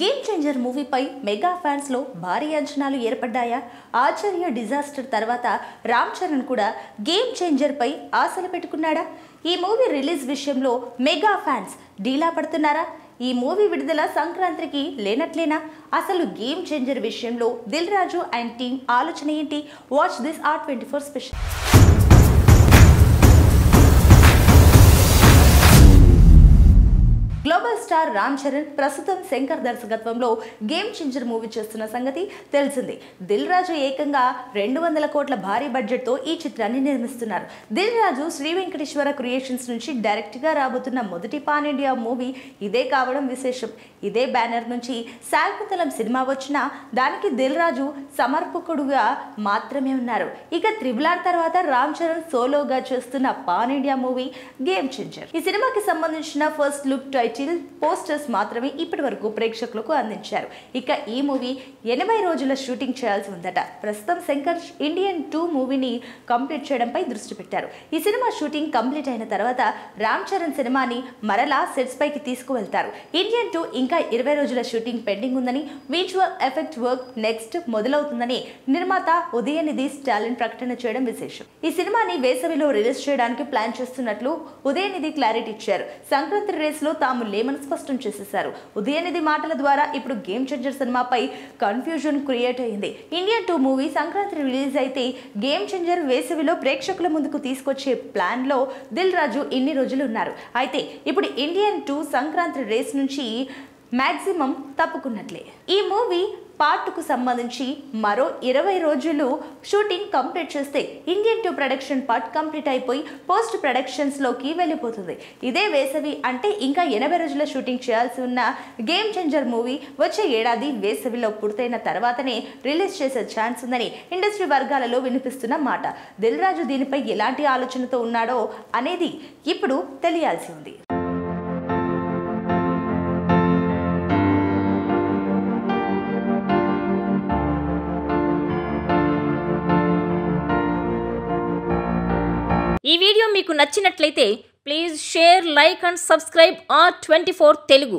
Game changer movie पै mega fans लो भारी अंचनालु एर्पड्डाया। आचार्य डिजास्टर तर्वाता राम चरण कूडा गेम चेंजर पै आशलु पेट्टुकुन्नाडा। ई मूवी रिलीज विषयंलो मेगा फैंस डीला पड़ुतुन्नारा। ఈ మూవీ విడుదల సంక్రాంతికి లేనట్లేనా? అసలు గేమ్ చేంజర్ విషయంలో దిల్ రాజు అండ్ టీమ్ ఆలోచన ఏంటి? Watch this R24 special. Global star Ram Charan ప్రస్తుతం శంకర్ దర్శకత్వంలో గేమ్ చేంజర్ మూవీ చేస్తున్న సంగతి తెలిసింది. దిల్ రాజు ఏకంగా 200 కోట్ల భారీ బడ్జెట్ తో ఈ చిత్రాన్ని నిర్మిస్తున్నారు. దిల్ రాజు శ్రీ వెంకటేశ్వర క్రియేషన్స్ నుంచి డైరెక్ట్ గా రాబోతున్న మొదటి పాన్ ఇండియా మూవీ ఇదే కావడం విశేషం. ఇదే బ్యానర్ నుంచి శాల్పతలం సినిమా వచ్చినా దానికి దిల్ రాజు సమర్పకుడుగా మాత్రమే ఉన్నారు. ఇక త్రిబుల్ ఆర్ తర్వాత రామ్ చరణ్ సోలోగా చేస్తున్న pan India movie game changer. ఈ సినిమాకి సంబంధించిన ఫస్ట్ లుక్ టైటిల్ పోస్టర్స్ మాత్రమే ఇప్పటివరకు ప్రేక్షకులకు అందించారు. ఇక ఈ మూవీ 80 రోజుల షూటింగ్ చేయాల్సి ఉందట. ప్రస్తుతం శంకర్ ఇండియన్ 2 మూవీని కంప్లీట్ చేయడంపై దృష్టి పెట్టారు. ఈ సినిమా షూటింగ్ కంప్లీట్ అయిన తర్వాత రామ్ చరణ్ సినిమాని మరలా సెట్స్ పైకి తీసుకువెళ్తారు. ఇండియన్ 2 ఇంకా 20 రోజుల షూటింగ్ పెండింగ్ ఉందని, విజువల్ ఎఫెక్ట్ వర్క్ నెక్స్ట్ మొదలవుతుందని నిర్మాత ఉదయనిధి స్టాలిన్ ప్రకటన చేయడం విశేషం. ఈ సినిమాని వేసవిలో రిలీజ్ చేయడానికి ప్లాన్ చేస్తున్నట్లు ఉదయనిధి క్లారిటీ ఇచ్చారు. సంక్రాంతి రేస్ లో తాము లేమని స్పష్టం చేసేశారు. ఉదయనిధి మాటల ద్వారా ఇప్పుడు గేమ్ చేంజర్ సినిమాపై కన్ఫ్యూజన్ క్రియేట్ అయింది. ఇండియన్ 2 మూవీ సంక్రాంతి రిలీజ్ అయితే గేమ్ చేంజర్ వేసవిలో ప్రేక్షకుల ముందుకు తీసుకొచ్చే ప్లాన్లో దిల్ రాజు ఇన్ని రోజులు ఉన్నారు. అయితే ఇప్పుడు ఇండియన్ 2 సంక్రాంతి రేస్ నుంచి మ్యాక్సిమం తప్పుకున్నట్లే. ఈ మూవీ పార్ట్కు సంబంధించి మరో 20 రోజులు షూటింగ్ కంప్లీట్ చేస్తే ఇండియన్ 2 ప్రొడక్షన్ పార్ట్ కంప్లీట్ అయిపోయి పోస్ట్ ప్రొడక్షన్స్లోకి వెళ్ళిపోతుంది. ఇదే వేసవి అంటే ఇంకా 80 రోజుల షూటింగ్ చేయాల్సి ఉన్న గేమ్ చేంజర్ మూవీ వచ్చే ఏడాది వేసవిలో పూర్తయిన తర్వాతనే రిలీజ్ చేసే ఛాన్స్ ఉందని ఇండస్ట్రీ వర్గాలలో వినిపిస్తున్న మాట. దిల్ రాజు దీనిపై ఎలాంటి ఆలోచనతో ఉన్నాడో అనేది ఇప్పుడు తెలియాల్సి ఉంది. ఈ వీడియో మీకు నచ్చినట్లయితే please share, like and subscribe R24 Telugu.